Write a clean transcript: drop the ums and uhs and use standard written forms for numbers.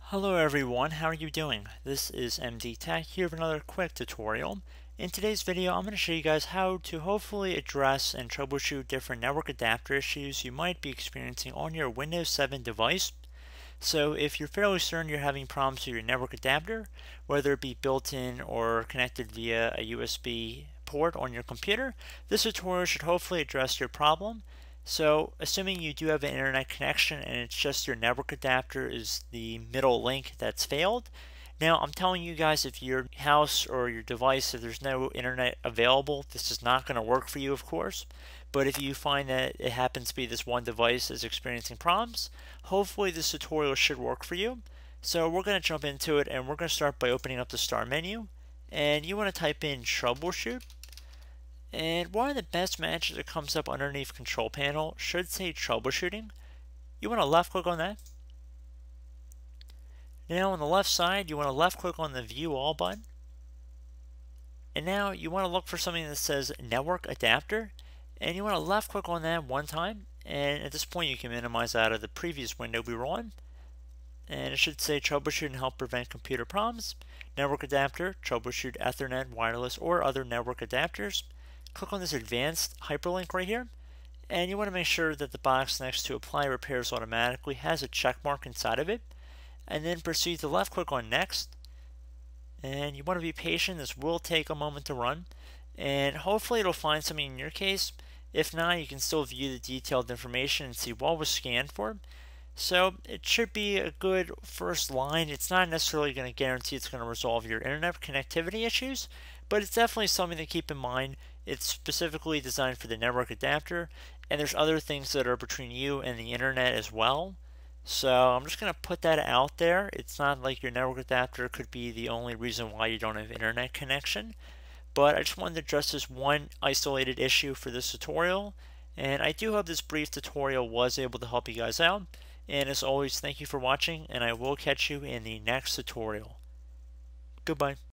Hello everyone, how are you doing? This is MD Tech here with another quick tutorial. In today's video, I'm going to show you guys how to hopefully address and troubleshoot different network adapter issues you might be experiencing on your Windows 7 device. So if you're fairly certain you're having problems with your network adapter, whether it be built-in or connected via a USB port on your computer, this tutorial should hopefully address your problem. So, assuming you do have an internet connection and it's just your network adapter is the middle link that's failed. Now, I'm telling you guys, if your house or your device, if there's no internet available, this is not going to work for you, of course. But if you find that it happens to be this one device is experiencing problems, hopefully this tutorial should work for you. So, we're going to jump into it, and we're going to start by opening up the start menu. And you want to type in troubleshoot. And one of the best matches that comes up underneath Control Panel should say Troubleshooting. You want to left click on that. Now on the left side, you want to left click on the View All button. And now you want to look for something that says Network Adapter. And you want to left click on that one time. And at this point you can minimize out of the previous window we were on. And it should say Troubleshoot and help prevent computer problems. Network Adapter, Troubleshoot Ethernet, wireless, or other network adapters. Click on this advanced hyperlink right here, and you want to make sure that the box next to apply repairs automatically has a check mark inside of it, and then proceed to left click on next. And you want to be patient, this will take a moment to run, and hopefully it'll find something in your case. If not, you can still view the detailed information and see what was scanned for. So it should be a good first line. It's not necessarily going to guarantee it's going to resolve your internet connectivity issues, but it's definitely something to keep in mind. It's specifically designed for the network adapter, and there's other things that are between you and the internet as well. So I'm just going to put that out there. It's not like your network adapter could be the only reason why you don't have internet connection, but I just wanted to address this one isolated issue for this tutorial, and I do hope this brief tutorial was able to help you guys out. And as always, thank you for watching, and I will catch you in the next tutorial. Goodbye.